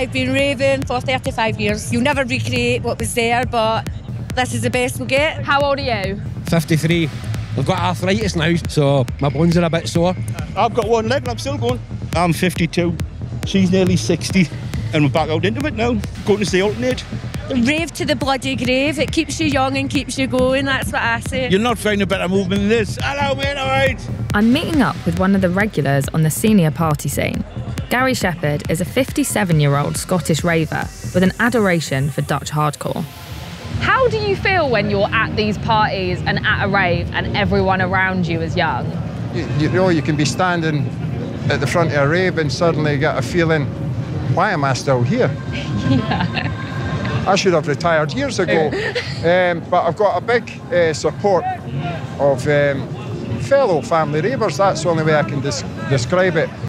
I've been raving for 35 years. You'll never recreate what was there, but this is the best we'll get. How old are you? 53. I've got arthritis now, so my bones are a bit sore. I've got one leg and I'm still going. I'm 52. She's nearly 60. And we're back out into it now. Going to see alternate. Rave to the bloody grave. It keeps you young and keeps you going. That's what I say. You'll not find a better movement than this. Hello, mate, all right? I'm meeting up with one of the regulars on the senior party scene. Gary Shepherd is a 57-year-old Scottish raver with an adoration for Dutch hardcore. How do you feel when you're at these parties and at a rave and everyone around you is young? You know, you can be standing at the front of a rave and suddenly get a feeling, why am I still here? Yeah. I should have retired years ago, but I've got a big support of fellow family ravers. That's the only way I can describe it.